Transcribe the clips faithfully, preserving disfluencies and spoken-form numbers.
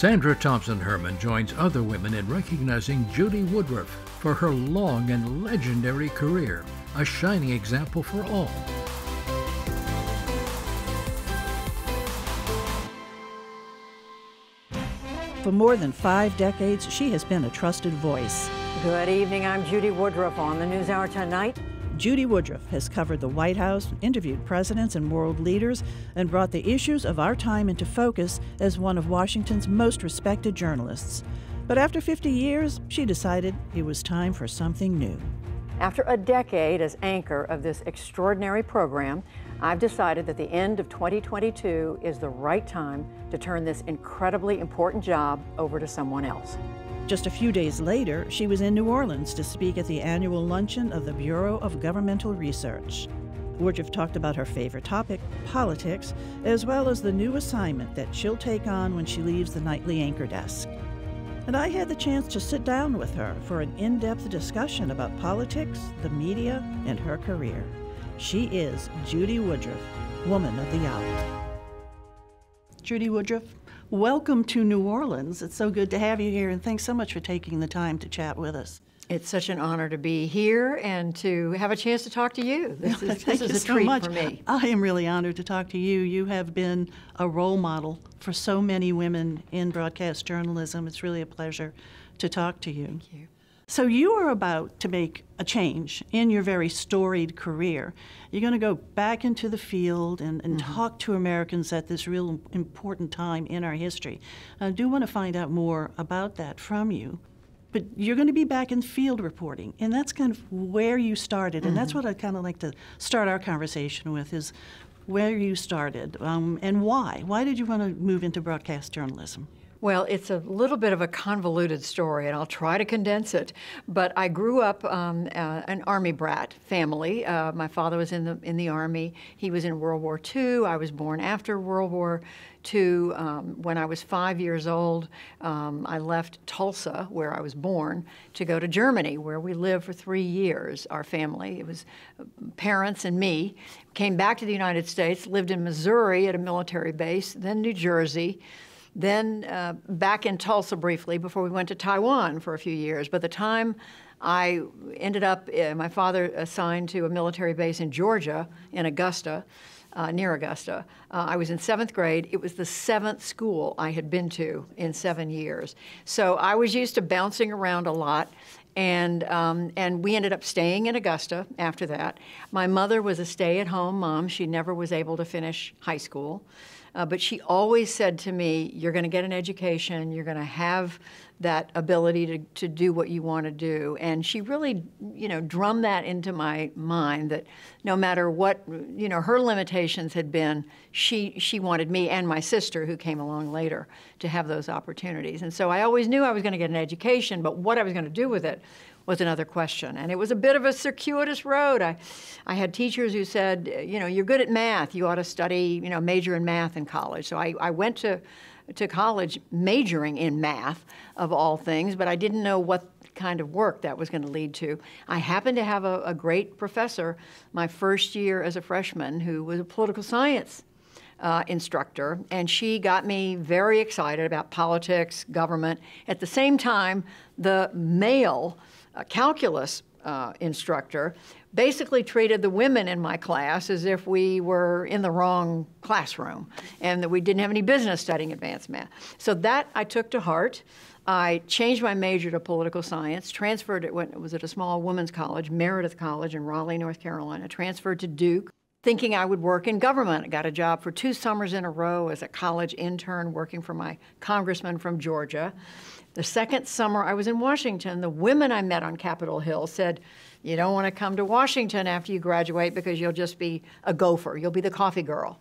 Sandra Thompson Herman joins other women in recognizing Judy Woodruff for her long and legendary career, a shining example for all. For more than five decades, she has been a trusted voice. Good evening, I'm Judy Woodruff on the NewsHour tonight. Judy Woodruff has covered the White House, interviewed presidents and world leaders, and brought the issues of our time into focus as one of Washington's most respected journalists. But after fifty years, she decided it was time for something new. After a decade as anchor of this extraordinary program, I've decided that the end of twenty twenty-two is the right time to turn this incredibly important job over to someone else. Just a few days later, she was in New Orleans to speak at the annual luncheon of the Bureau of Governmental Research. Woodruff talked about her favorite topic, politics, as well as the new assignment that she'll take on when she leaves the nightly anchor desk. And I had the chance to sit down with her for an in-depth discussion about politics, the media, and her career. She is Judy Woodruff, Woman of the Hour. Judy Woodruff, welcome to New Orleans. It's so good to have you here, and thanks so much for taking the time to chat with us. It's such an honor to be here and to have a chance to talk to you. This is, this is a treat for me. I am really honored to talk to you. You have been a role model for so many women in broadcast journalism. It's really a pleasure to talk to you. Thank you. So you are about to make a change in your very storied career. You're going to go back into the field and, and mm-hmm. talk to Americans at this real important time in our history. I do want to find out more about that from you. But you're going to be back in field reporting, and that's kind of where you started. And mm-hmm. that's what I kind of like to start our conversation with, is where you started um, and why. Why did you want to move into broadcast journalism? Well, it's a little bit of a convoluted story, and I'll try to condense it. But I grew up um, uh, an Army brat family. Uh, my father was in the in the Army. He was in World War Two. I was born after World War Two. Um, when I was five years old, um, I left Tulsa, where I was born, to go to Germany, where we lived for three years, our family. It was parents and me. Came back to the United States, lived in Missouri at a military base, then New Jersey. Then uh, back in Tulsa briefly before we went to Taiwan for a few years. By the time I ended up, uh, my father assigned to a military base in Georgia, in Augusta, uh, near Augusta. Uh, I was in seventh grade. It was the seventh school I had been to in seven years. So I was used to bouncing around a lot. And, um, and we ended up staying in Augusta after that. My mother was a stay-at-home mom. She never was able to finish high school. Uh, but she always said to me, you're going to get an education, you're going to have that ability to, to do what you want to do. And she really, you know, drummed that into my mind that no matter what, you know, her limitations had been, she, she wanted me and my sister, who came along later, to have those opportunities. And so I always knew I was going to get an education, but what I was going to do with it was another question. And it was a bit of a circuitous road. I, I had teachers who said, you know, you're good at math. You ought to study, you know, major in math in college. So I, I went to, to college majoring in math, of all things, but I didn't know what kind of work that was going to lead to. I happened to have a, a great professor my first year as a freshman who was a political science Uh, instructor, and she got me very excited about politics, government. At the same time, the male uh, calculus uh, instructor basically treated the women in my class as if we were in the wrong classroom and that we didn't have any business studying advanced math. So that I took to heart. I changed my major to political science, transferred it when it was at a small women's college, Meredith College in Raleigh, North Carolina, transferred to Duke, thinking I would work in government. I got a job for two summers in a row as a college intern working for my congressman from Georgia. The second summer I was in Washington, the women I met on Capitol Hill said, you don't want to come to Washington after you graduate because you'll just be a gopher. You'll be the coffee girl.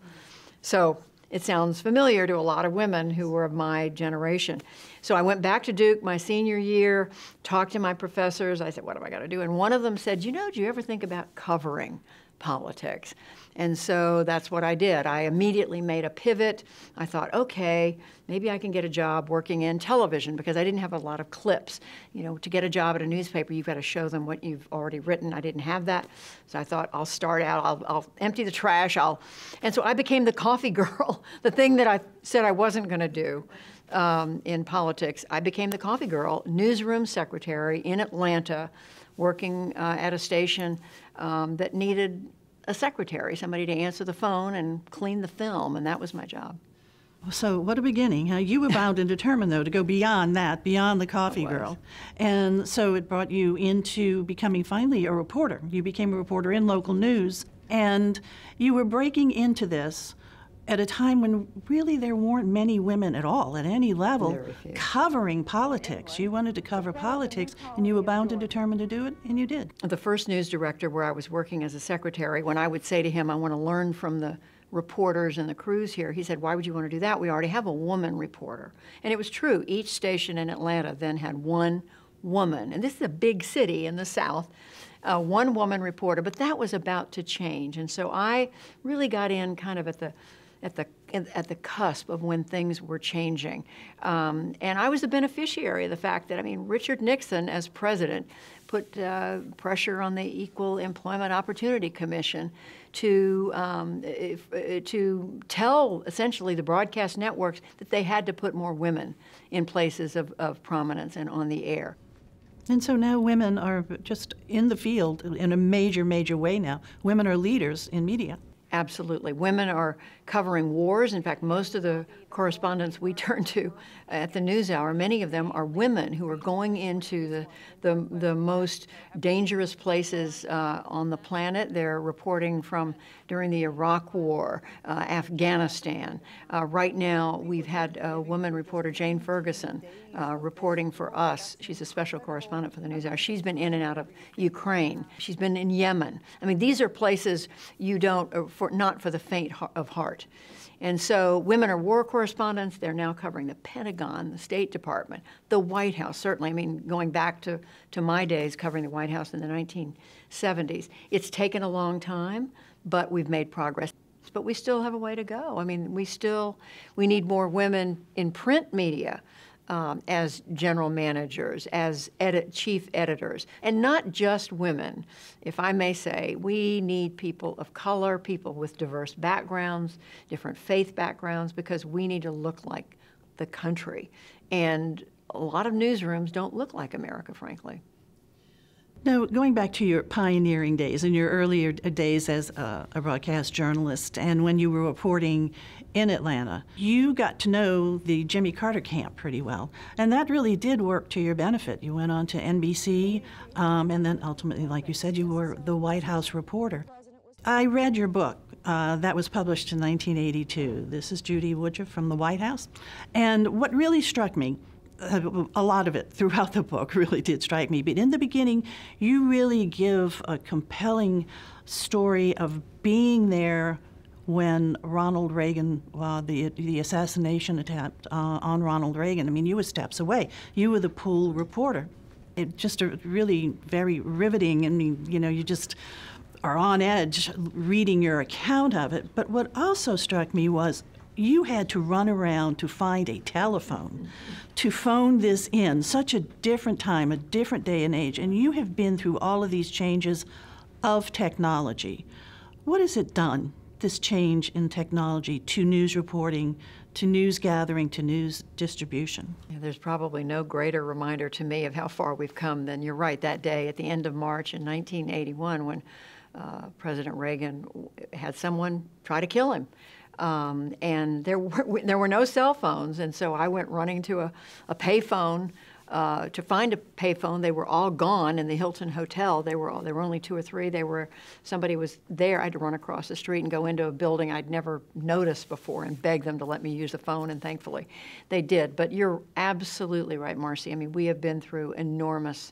So it sounds familiar to a lot of women who were of my generation. So I went back to Duke my senior year, talked to my professors. I said, what have I got to do? And one of them said, you know, do you ever think about covering politics? And so that's what I did. I immediately made a pivot. I thought, okay, maybe I can get a job working in television because I didn't have a lot of clips. You know, to get a job at a newspaper, you've got to show them what you've already written. I didn't have that. So I thought, I'll start out, I'll, I'll empty the trash, I'll... And so I became the coffee girl, the thing that I said I wasn't going to do um, in politics. I became the coffee girl, newsroom secretary in Atlanta, working uh, at a station um, that needed a secretary, somebody to answer the phone and clean the film, and that was my job. So what a beginning. Huh? You were bound and determined, though, to go beyond that, beyond the coffee girl. And so it brought you into becoming finally a reporter. You became a reporter in local news, and you were breaking into this at a time when really there weren't many women at all at any level covering politics. You wanted to cover politics, and you were bound and determined to do it, and you did. The first news director where I was working as a secretary, when I would say to him, I want to learn from the reporters and the crews here, he said, why would you want to do that? We already have a woman reporter. And it was true. Each station in Atlanta then had one woman. And this is a big city in the South, uh, one woman reporter. But that was about to change. And so I really got in kind of at the at the at the cusp of when things were changing. Um, and I was the beneficiary of the fact that, I mean, Richard Nixon as president put uh, pressure on the Equal Employment Opportunity Commission to um, if, uh, to tell essentially the broadcast networks that they had to put more women in places of, of prominence and on the air. And so now women are just in the field in a major, major way now. Women are leaders in media. Absolutely. Women are covering wars. In fact, most of the correspondents we turn to at the NewsHour, many of them are women who are going into the the, the most dangerous places uh, on the planet. They're reporting from during the Iraq War, uh, Afghanistan. Uh, right now, we've had a woman reporter, Jane Ferguson, uh, reporting for us. She's a special correspondent for the NewsHour. She's been in and out of Ukraine. She's been in Yemen. I mean, these are places you don't. Uh, For, not for the faint of heart. And so women are war correspondents. They're now covering the Pentagon, the State Department, the White House, certainly. I mean, going back to, to my days covering the White House in the nineteen seventies. It's taken a long time, but we've made progress. But we still have a way to go. I mean, we still, we need more women in print media um, as general managers, as edit, chief editors, and not just women. If I may say, we need people of color, people with diverse backgrounds, different faith backgrounds, because we need to look like the country. And a lot of newsrooms don't look like America, frankly. Now, going back to your pioneering days and your earlier days as a, a broadcast journalist and when you were reporting in Atlanta, you got to know the Jimmy Carter camp pretty well. And that really did work to your benefit. You went on to N B C, um, and then ultimately, like you said, you were the White House reporter. I read your book. Uh, that was published in nineteen eighty-two. This is Judy Woodruff from the White House. And what really struck me, a lot of it throughout the book really did strike me, but in the beginning, you really give a compelling story of being there when Ronald Reagan, uh, the, the assassination attempt uh, on Ronald Reagan. I mean, you were steps away. You were the pool reporter. It just a really very riveting, I mean, you know, you just are on edge reading your account of it. But what also struck me was you had to run around to find a telephone to phone this in, such a different time, a different day and age. And you have been through all of these changes of technology. What has it done, this change in technology, to news reporting, to news gathering, to news distribution? Yeah, there's probably no greater reminder to me of how far we've come than, you're right, that day at the end of March in nineteen eighty-one when uh, President Reagan had someone try to kill him. Um, and there were, there were no cell phones, and so I went running to a, a pay phone uh, to find a pay phone. They were all gone in the Hilton Hotel. They were all, there were only two or three. They were, somebody was there. I had to run across the street and go into a building I'd never noticed before and beg them to let me use the phone, and thankfully they did. But you're absolutely right, Marcy. I mean, we have been through enormous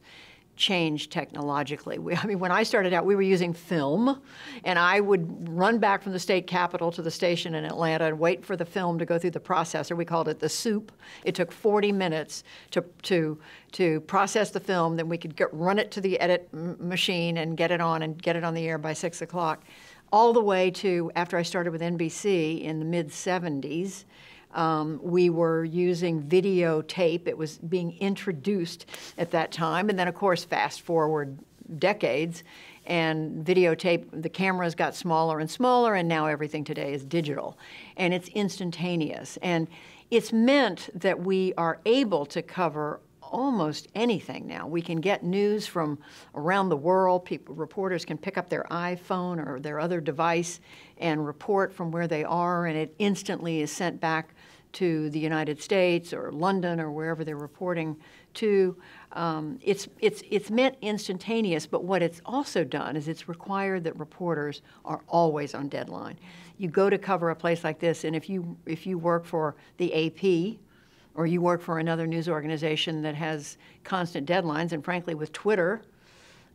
change technologically. We, I mean, when I started out, we were using film, and I would run back from the state capitol to the station in Atlanta and wait for the film to go through the processor. We called it the soup. It took forty minutes to to to process the film. Then we could get, run it to the edit machine and get it on and get it on the air by six o'clock. All the way to after I started with N B C in the mid seventies. Um, we were using videotape. It was being introduced at that time. And then, of course, fast forward decades, and videotape, the cameras got smaller and smaller, and now everything today is digital. And it's instantaneous. And It's meant that we are able to cover almost anything now. We can get news from around the world. People, reporters can pick up their iPhone or their other device and report from where they are, and it instantly is sent back to the United States or London or wherever they're reporting to. Um, it's, it's, it's meant instantaneous, but what it's also done is it's required that reporters are always on deadline. You go to cover a place like this, and if you, if you work for the A P, or you work for another news organization that has constant deadlines, and frankly with Twitter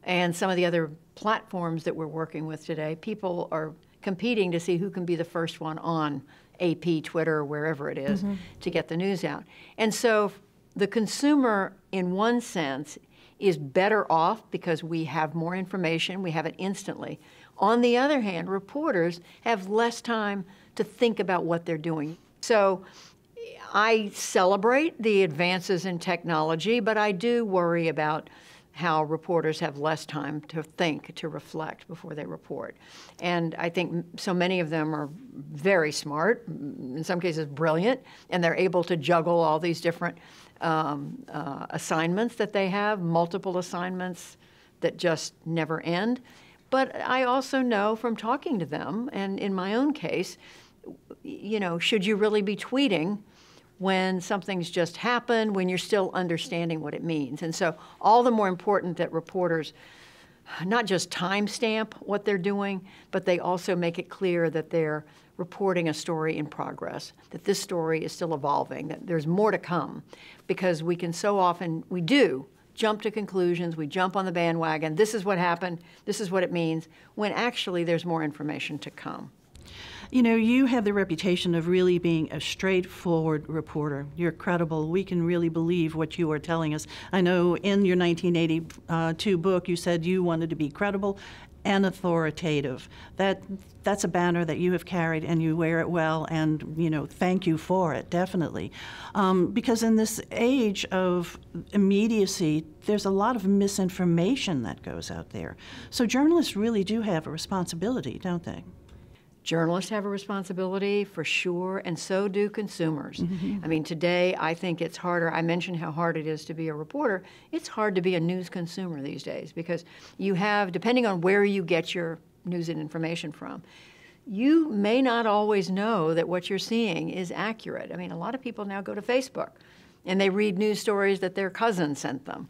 and some of the other platforms that we're working with today, people are competing to see who can be the first one on A P, Twitter, wherever it is, mm-hmm. to get the news out. And so the consumer, in one sense, is better off because we have more information, we have it instantly. On the other hand, reporters have less time to think about what they're doing. So I celebrate the advances in technology, but I do worry about how reporters have less time to think, to reflect before they report. And I think so many of them are very smart, in some cases brilliant, and they're able to juggle all these different um, uh, assignments that they have, multiple assignments that just never end. But I also know from talking to them, and in my own case, you know, should you really be tweeting when something's just happened, when you're still understanding what it means? And so all the more important that reporters not just timestamp what they're doing, but they also make it clear that they're reporting a story in progress, that this story is still evolving, that there's more to come, because we can so often, we do, jump to conclusions, we jump on the bandwagon, this is what happened, this is what it means, when actually there's more information to come. You know, you have the reputation of really being a straightforward reporter. You're credible. We can really believe what you are telling us. I know in your nineteen eighty-two book, you said you wanted to be credible and authoritative. That, that's a banner that you have carried, and you wear it well, and, you know, thank you for it, definitely. Um, because in this age of immediacy, there's a lot of misinformation that goes out there. So journalists really do have a responsibility, don't they? Journalists have a responsibility, for sure, and so do consumers. Mm-hmm. I mean, today, I think it's harder. I mentioned how hard it is to be a reporter. It's hard to be a news consumer these days, because you have, depending on where you get your news and information from, you may not always know that what you're seeing is accurate. I mean, a lot of people now go to Facebook, and they read news stories that their cousin sent them,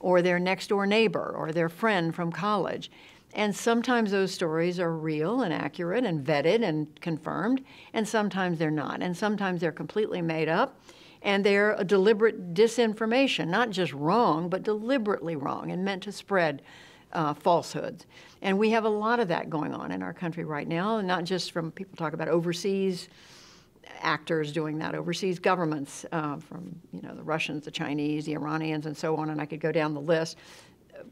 or their next-door neighbor, or their friend from college. And sometimes those stories are real and accurate and vetted and confirmed, and sometimes they're not. And sometimes they're completely made up, and they're a deliberate disinformation, not just wrong, but deliberately wrong and meant to spread uh, falsehoods. And we have a lot of that going on in our country right now, and not just from people talk about overseas actors doing that, overseas governments uh, from, you know, the Russians, the Chinese, the Iranians, and so on, and I could go down the list,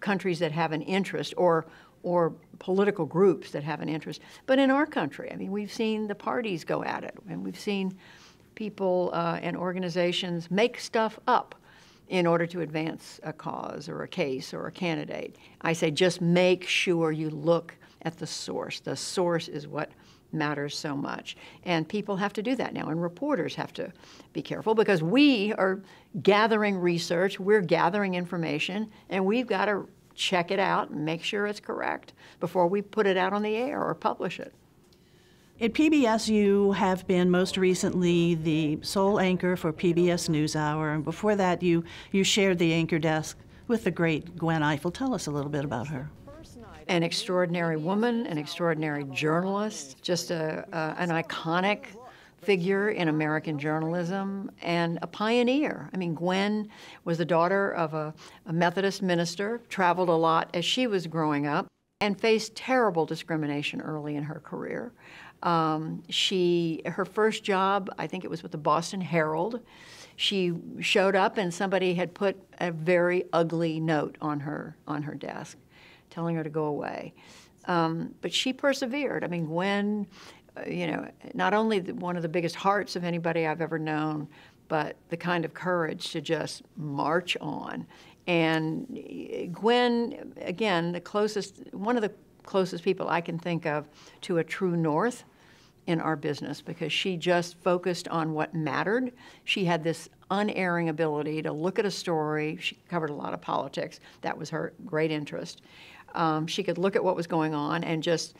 countries that have an interest, or or political groups that have an interest. But in our country, I mean, we've seen the parties go at it, and we've seen people uh, and organizations make stuff up in order to advance a cause or a case or a candidate. I say just make sure you look at the source. The source is what matters so much. And people have to do that now, and reporters have to be careful, because we are gathering research, we're gathering information, and we've got to check it out and make sure it's correct before we put it out on the air or publish it. At P B S, you have been most recently the sole anchor for P B S NewsHour, and before that, you, you shared the anchor desk with the great Gwen Ifill. Tell us a little bit about her. An extraordinary woman, an extraordinary journalist, just a, a, an iconic figure in American journalism, and a pioneer. I mean, Gwen was the daughter of a, a Methodist minister, traveled a lot as she was growing up, and faced terrible discrimination early in her career. Um, she, her first job, I think it was with the Boston Herald. She showed up, and somebody had put a very ugly note on her, on her desk, telling her to go away. Um, but she persevered. I mean, Gwen, you know, not only the, one of the biggest hearts of anybody I've ever known, but the kind of courage to just march on. And Gwen, again, the closest, one of the closest people I can think of to a true north in our business because she just focused on what mattered. She had this unerring ability to look at a story. She covered a lot of politics. That was her great interest. Um, she could look at what was going on and just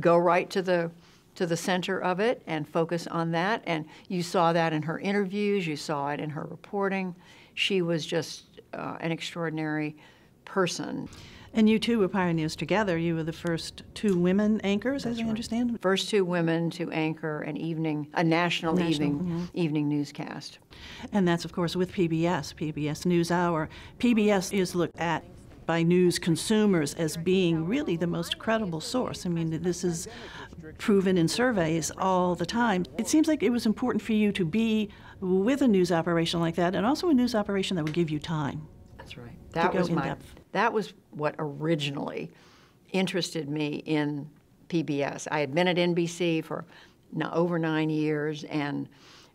go right to the to the center of it and focus on that. And you saw that in her interviews. You saw it in her reporting. She was just uh, an extraordinary person. And you two were pioneers together. You were the first two women anchors, That's as I right. understand. First two women to anchor an evening, a national, national evening mm-hmm. evening newscast. And that's, of course, with P B S, P B S NewsHour. P B S is looked at by news consumers as being really the most credible source. I mean, this is proven in surveys all the time. It seems like it was important for you to be with a news operation like that, and also a news operation that would give you time. That's right. That was my depth. That was what originally interested me in P B S. I had been at N B C for over nine years and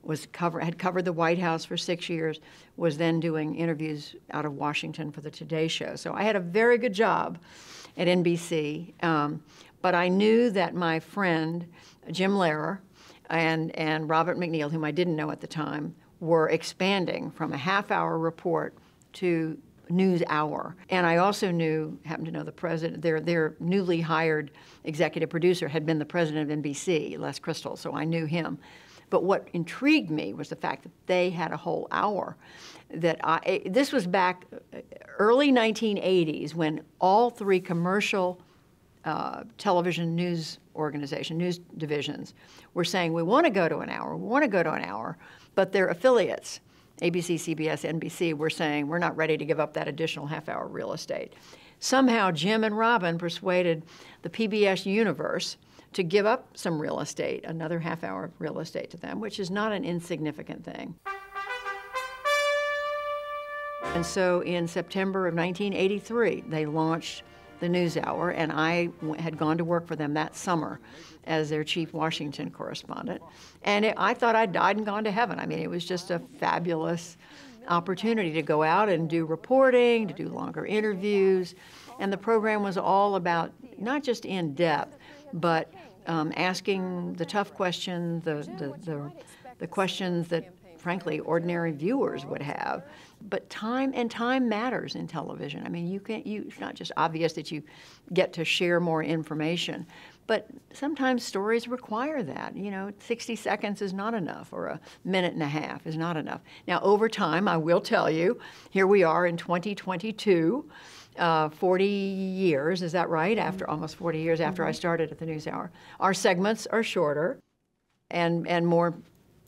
was cover, had covered the White House for six years, was then doing interviews out of Washington for the Today Show. So I had a very good job at N B C, um, but I knew that my friend Jim Lehrer and, and Robert McNeil, whom I didn't know at the time, were expanding from a half-hour report to News Hour. And I also knew, happened to know the president, their, their newly hired executive producer had been the president of N B C, Les Crystal, so I knew him. But what intrigued me was the fact that they had a whole hour. That I, this was back early nineteen eighties when all three commercial uh, television news organization, news divisions, were saying, we want to go to an hour, we want to go to an hour, but their affiliates, A B C, C B S, N B C, were saying, we're not ready to give up that additional half-hour real estate. Somehow Jim and Robin persuaded the P B S universe to give up some real estate, another half hour of real estate to them, which is not an insignificant thing. And so in September of nineteen eighty-three, they launched the NewsHour, and I had gone to work for them that summer as their chief Washington correspondent. And it, I thought I'd died and gone to heaven. I mean, it was just a fabulous opportunity to go out and do reporting, to do longer interviews. And the program was all about not just in depth, but um, asking the tough questions, the, the, the, the questions that, frankly, ordinary viewers would have. But time, and time matters in television. I mean, you can't, you, it's not just obvious that you get to share more information, but sometimes stories require that. You know, sixty seconds is not enough, or a minute and a half is not enough. Now, over time, I will tell you, here we are in twenty twenty-two, Uh, forty years, is that right? After almost forty years after mm-hmm. I started at the NewsHour. Our segments are shorter and, and more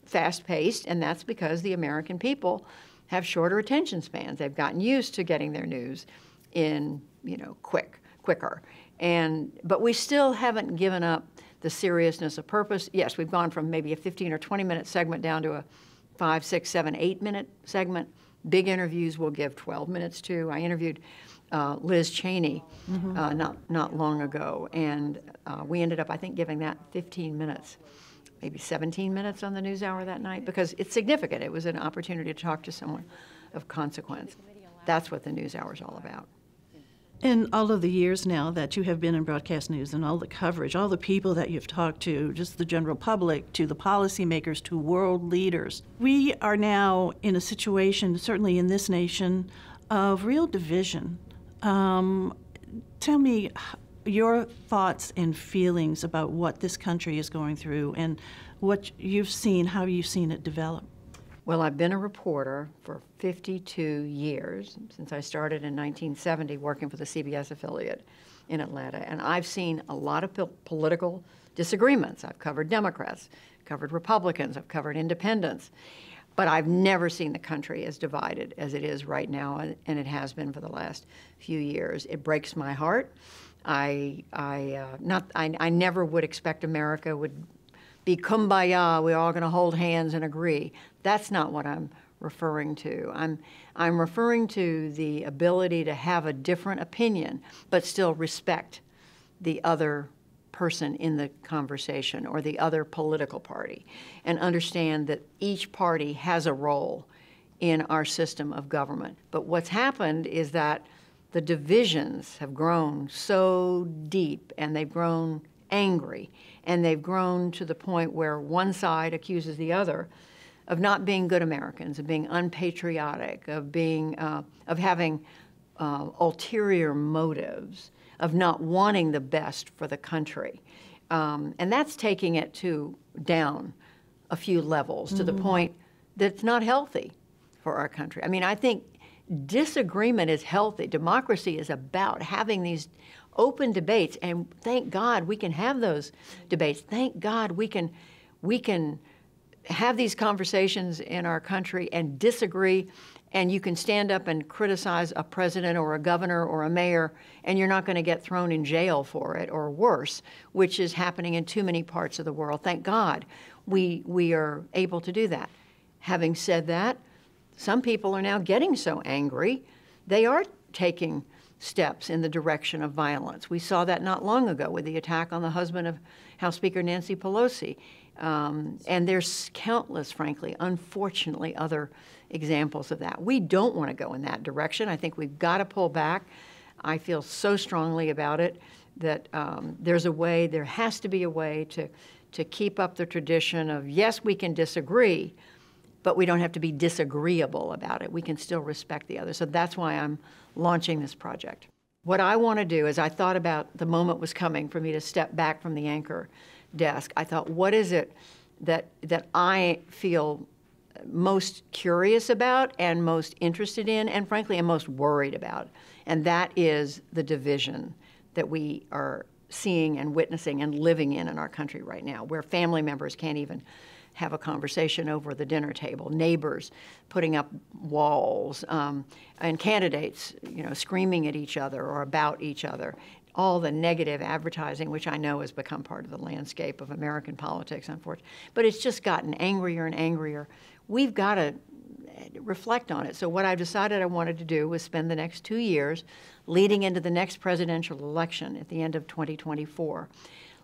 fast-paced, and that's because the American people have shorter attention spans. They've gotten used to getting their news in, you know, quick, quicker. And, but we still haven't given up the seriousness of purpose. Yes, we've gone from maybe a fifteen or twenty minute segment down to a five, six, seven, eight minute segment. Big interviews we'll give twelve minutes to. I interviewed Uh, Liz Cheney mm-hmm. uh, not not long ago, and uh, we ended up, I think, giving that fifteen minutes, maybe seventeen minutes on the NewsHour that night, because it's significant. It was an opportunity to talk to someone of consequence. That's what the NewsHour is all about. In all of the years now that you have been in broadcast news and all the coverage, all the people that you've talked to, just the general public, to the policymakers, to world leaders, we are now in a situation, certainly in this nation, of real division. Um, tell me your thoughts and feelings about what this country is going through and what you've seen, how you've seen it develop. Well, I've been a reporter for fifty-two years, since I started in nineteen seventy working for the C B S affiliate in Atlanta, and I've seen a lot of po- political disagreements. I've covered Democrats, covered Republicans, I've covered independents. But I've never seen the country as divided as it is right now, and it has been for the last few years. It breaks my heart. I, I, uh, not, I, I never would expect America would be kumbaya, we're all gonna hold hands and agree. That's not what I'm referring to. I'm, I'm referring to the ability to have a different opinion, but still respect the other person in the conversation or the other political party, and understand that each party has a role in our system of government. But what's happened is that the divisions have grown so deep, and they've grown angry, and they've grown to the point where one side accuses the other of not being good Americans, of being unpatriotic, of being, uh, of having uh, ulterior motives, of not wanting the best for the country. Um, and that's taking it to down a few levels mm-hmm. to the point that's not healthy for our country. I mean, I think disagreement is healthy. Democracy is about having these open debates, and thank God we can have those debates. Thank God we can, we can have these conversations in our country and disagree, and you can stand up and criticize a president or a governor or a mayor, and you're not going to get thrown in jail for it or worse, which is happening in too many parts of the world. Thank God we, we are able to do that. Having said that, some people are now getting so angry, they are taking steps in the direction of violence. We saw that not long ago with the attack on the husband of House Speaker Nancy Pelosi. Um, and there's countless, frankly, unfortunately, other examples of that. We don't want to go in that direction. I think we've got to pull back. I feel so strongly about it that um, there's a way, there has to be a way to, to keep up the tradition of, yes, we can disagree, but we don't have to be disagreeable about it. We can still respect the other. So that's why I'm launching this project. What I want to do is, I thought about the moment was coming for me to step back from the anchor desk. I thought, what is it that, that I feel most curious about and most interested in, and frankly, am most worried about? And that is the division that we are seeing and witnessing and living in in our country right now, where family members can't even have a conversation over the dinner table, neighbors putting up walls, um, and candidates, you know, screaming at each other or about each other. All the negative advertising, which I know has become part of the landscape of American politics, unfortunately. But it's just gotten angrier and angrier. We've got to reflect on it. So what I decided I wanted to do was spend the next two years leading into the next presidential election at the end of twenty twenty-four,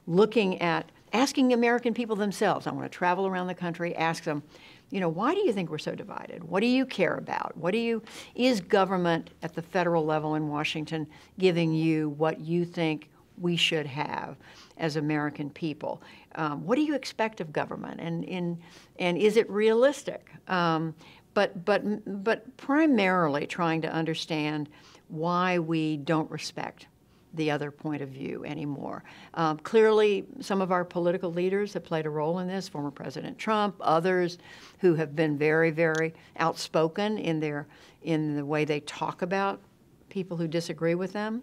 looking at asking the American people themselves. I want to travel around the country, ask them, you know, why do you think we're so divided? What do you care about? What do you, is government at the federal level in Washington giving you what you think we should have as American people? Um, what do you expect of government? And, and, and is it realistic? Um, but, but, but primarily trying to understand why we don't respect the other point of view anymore. Um, clearly, some of our political leaders have played a role in this, former President Trump, others who have been very, very outspoken in their, in the way they talk about people who disagree with them.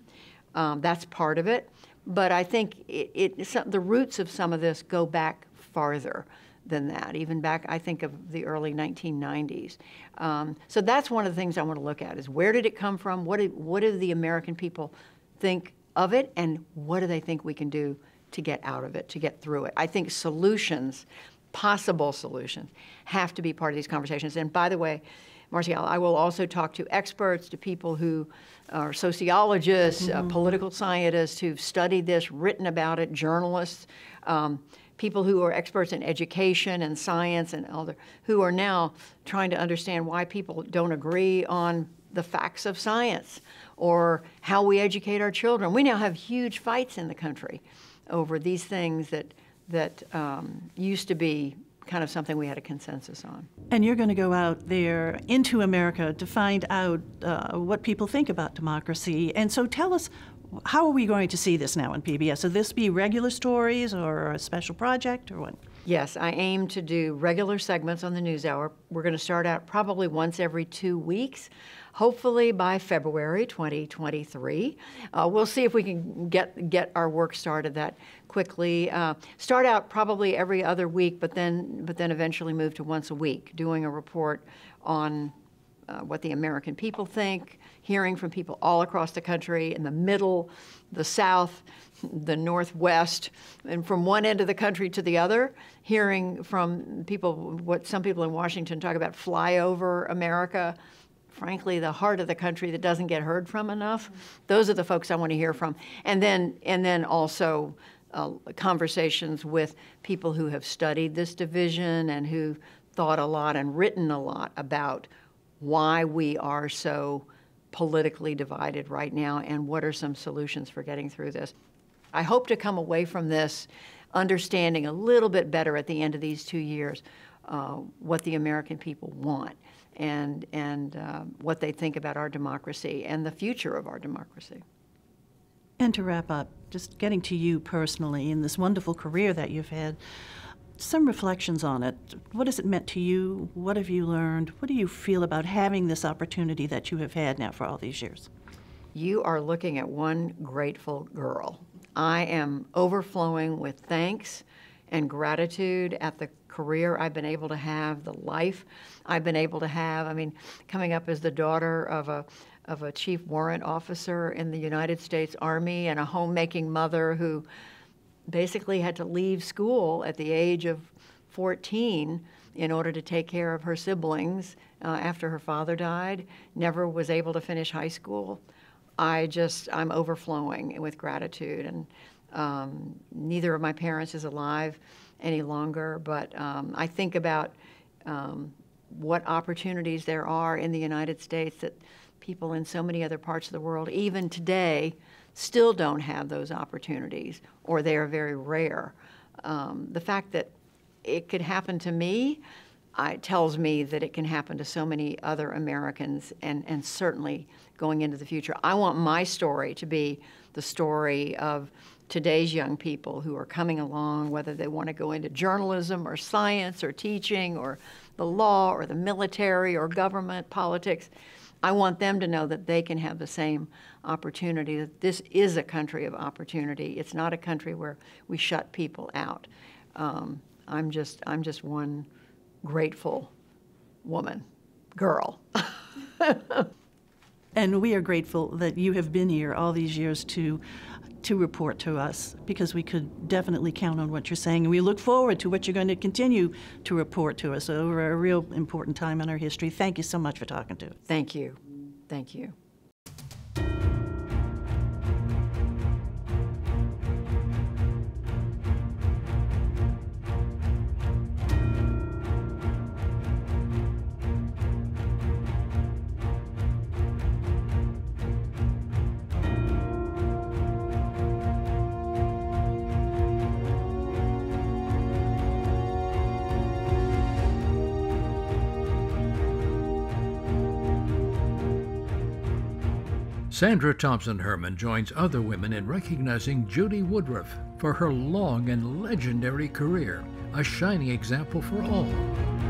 Um, that's part of it. But I think it, it, some, the roots of some of this go back farther than that, even back, I think, of the early nineteen nineties. Um, so that's one of the things I want to look at is, where did it come from? What did, what did the American people think of it, and what do they think we can do to get out of it, to get through it? I think solutions, possible solutions, have to be part of these conversations. And by the way, Marcial, I will also talk to experts, to people who are sociologists, mm-hmm. uh, political scientists who've studied this, written about it, journalists, um, people who are experts in education and science and other, who are now trying to understand why people don't agree on the facts of science or how we educate our children. We now have huge fights in the country over these things that, that um, used to be kind of something we had a consensus on. And you're going to go out there into America to find out uh, what people think about democracy. And so tell us, how are we going to see this now on P B S? Will this be regular stories or a special project or what? Yes, I aim to do regular segments on the NewsHour. We're going to start out probably once every two weeks. Hopefully by February twenty twenty-three. Uh, we'll see if we can get, get our work started that quickly. Uh, start out probably every other week, but then, but then eventually move to once a week, doing a report on uh, what the American people think, hearing from people all across the country, in the middle, the South, the Northwest, and from one end of the country to the other, hearing from people, what some people in Washington talk about, flyover America, frankly, the heart of the country that doesn't get heard from enough. Those are the folks I want to hear from. And then, and then also uh, conversations with people who have studied this division and who thought a lot and written a lot about why we are so politically divided right now and what are some solutions for getting through this. I hope to come away from this understanding a little bit better at the end of these two years uh, what the American people want and, and uh, what they think about our democracy and the future of our democracy. And to wrap up, just getting to you personally in this wonderful career that you've had, some reflections on it. What has it meant to you? What have you learned? What do you feel about having this opportunity that you have had now for all these years? You are looking at one grateful girl. I am overflowing with thanks and gratitude at the career I've been able to have, the life I've been able to have. I mean, coming up as the daughter of a of a chief warrant officer in the United States Army and a homemaking mother who basically had to leave school at the age of fourteen in order to take care of her siblings uh, after her father died, never was able to finish high school. I just, I'm overflowing with gratitude. And um, neither of my parents is alive any longer, but um, I think about um, what opportunities there are in the United States that people in so many other parts of the world, even today, still don't have those opportunities, or they are very rare. Um, the fact that it could happen to me I, tells me that it can happen to so many other Americans, and, and certainly going into the future. I want my story to be the story of today's young people who are coming along, whether they want to go into journalism or science or teaching or the law or the military or government, politics. I want them to know that they can have the same opportunity, that this is a country of opportunity. It's not a country where we shut people out. Um, I'm just, I'm just one grateful woman, girl. And we are grateful that you have been here all these years to, to report to us, because we could definitely count on what you're saying. And we look forward to what you're going to continue to report to us over a real important time in our history. Thank you so much for talking to us. Thank you. Thank you. Sandra Thompson Herman joins other women in recognizing Judy Woodruff for her long and legendary career, a shining example for all.